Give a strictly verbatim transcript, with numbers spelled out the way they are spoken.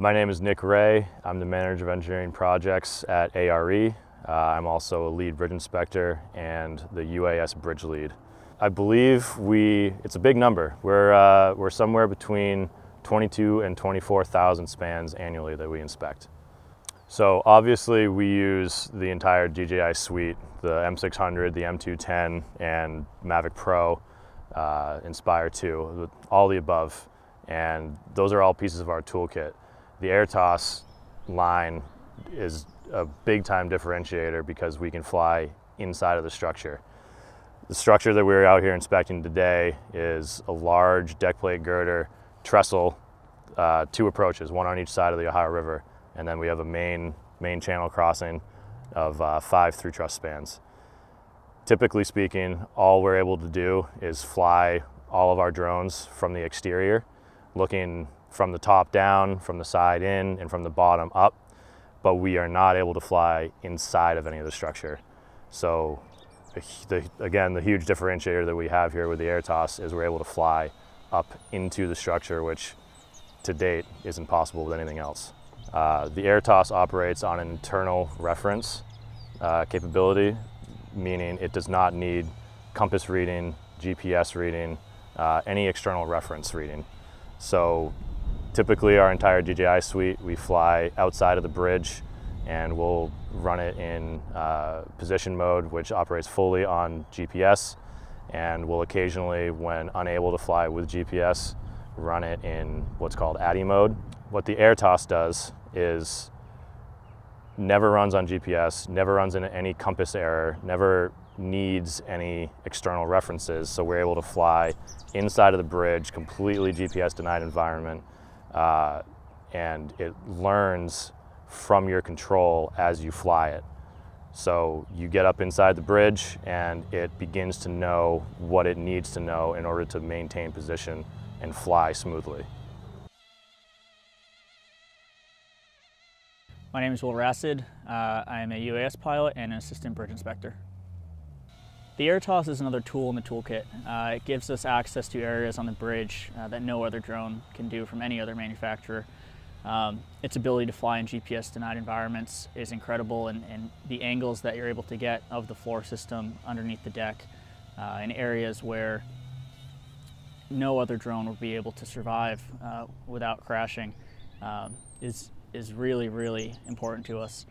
My name is Nick Ray. I'm the Manager of Engineering Projects at A R E. Uh, I'm also a lead bridge inspector and the U A S bridge lead. I believe we, it's a big number. We're, uh, we're somewhere between twenty-two and twenty-four thousand spans annually that we inspect. So obviously we use the entire D J I suite, the M six hundred, the M two ten, and Mavic Pro, uh, Inspire two, all the above. And those are all pieces of our toolkit. The Aertos line is a big time differentiator because we can fly inside of the structure. The structure that we're out here inspecting today is a large deck plate girder trestle, uh, two approaches, one on each side of the Ohio River, and then we have a main, main channel crossing of uh, five through truss spans. Typically speaking, all we're able to do is fly all of our drones from the exterior, looking from the top down, from the side in, and from the bottom up, but we are not able to fly inside of any of the structure. So the, again, the huge differentiator that we have here with the Aertos is we're able to fly up into the structure, which to date isn't possible with anything else. Uh, the Aertos operates on an internal reference uh, capability, meaning it does not need compass reading, G P S reading, uh, any external reference reading. So typically our entire D J I suite, we fly outside of the bridge and we'll run it in uh, position mode, which operates fully on G P S, and we'll occasionally, when unable to fly with G P S, run it in what's called A T T I mode. What the Aertos does is never runs on G P S, never runs into any compass error, never needs any external references, so we're able to fly inside of the bridge, completely G P S denied environment, uh, and it learns from your control as you fly it. So you get up inside the bridge and it begins to know what it needs to know in order to maintain position and fly smoothly. My name is Will Rasid. Uh, I am a U A S pilot and an assistant bridge inspector. The Aertos is another tool in the toolkit. Uh, it gives us access to areas on the bridge uh, that no other drone can do from any other manufacturer. Um, its ability to fly in G P S-denied environments is incredible, and, and the angles that you're able to get of the floor system underneath the deck uh, in areas where no other drone would be able to survive uh, without crashing uh, is, is really, really important to us.